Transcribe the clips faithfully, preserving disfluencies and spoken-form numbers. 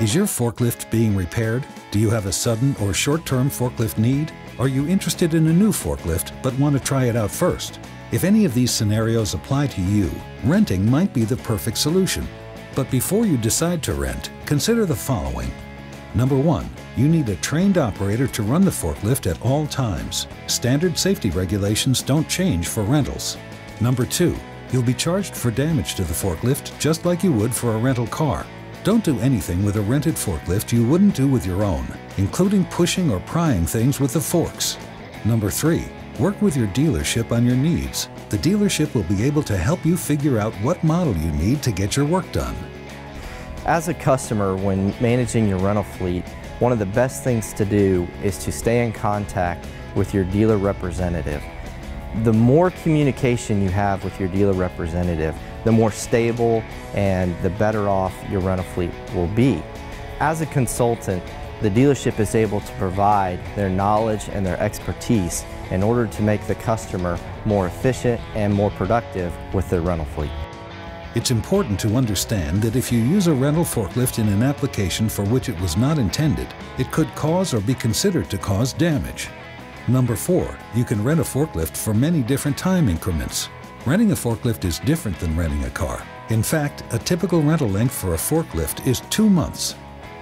Is your forklift being repaired? Do you have a sudden or short-term forklift need? Are you interested in a new forklift but want to try it out first? If any of these scenarios apply to you, renting might be the perfect solution. But before you decide to rent, consider the following. Number one, you need a trained operator to run the forklift at all times. Standard safety regulations don't change for rentals. Number two, you'll be charged for damage to the forklift just like you would for a rental car. Don't do anything with a rented forklift you wouldn't do with your own, including pushing or prying things with the forks. Number three, work with your dealership on your needs. The dealership will be able to help you figure out what model you need to get your work done. As a customer, when managing your rental fleet, one of the best things to do is to stay in contact with your dealer representative. The more communication you have with your dealer representative, the more stable and the better off your rental fleet will be. As a consultant, the dealership is able to provide their knowledge and their expertise in order to make the customer more efficient and more productive with their rental fleet. It's important to understand that if you use a rental forklift in an application for which it was not intended, it could cause or be considered to cause damage. Number four, you can rent a forklift for many different time increments. Renting a forklift is different than renting a car. In fact, a typical rental length for a forklift is two months.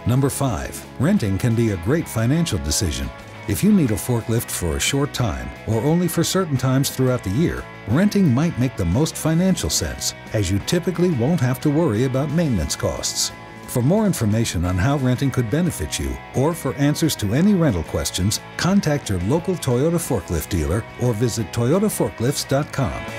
Number five, renting can be a great financial decision. If you need a forklift for a short time or only for certain times throughout the year, renting might make the most financial sense, as you typically won't have to worry about maintenance costs. For more information on how renting could benefit you or for answers to any rental questions, contact your local Toyota forklift dealer or visit toyota forklifts dot com.